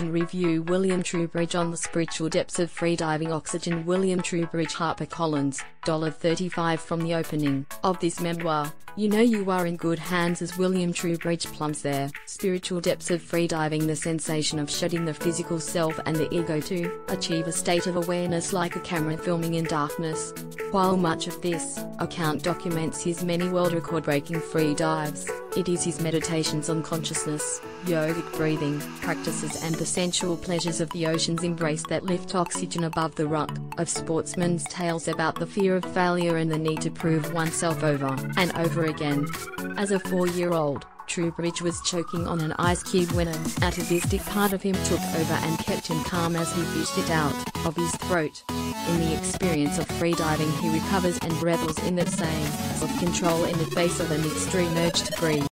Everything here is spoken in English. and review William Trubridge on the spiritual depths of freediving. Oxygen. William Trubridge, HarperCollins, $35. From the opening of this memoir, you know you are in good hands as William Trubridge plumbs their spiritual depths of freediving, the sensation of shedding the physical self and the ego to achieve a state of awareness like a camera filming in darkness. While much of this account documents his many world record-breaking free dives, it is his meditations on consciousness, yogic breathing practices and the sensual pleasures of the ocean's embrace that lift Oxygen above the ruck of sportsmen's tales about the fear of failure and the need to prove oneself over and over again. As a 4-year-old, Trubridge was choking on an ice cube when an atavistic part of him took over and kept him calm as he fished it out of his throat. In the experience of freediving, he recovers and revels in that same self-control in the face of an extreme urge to breathe.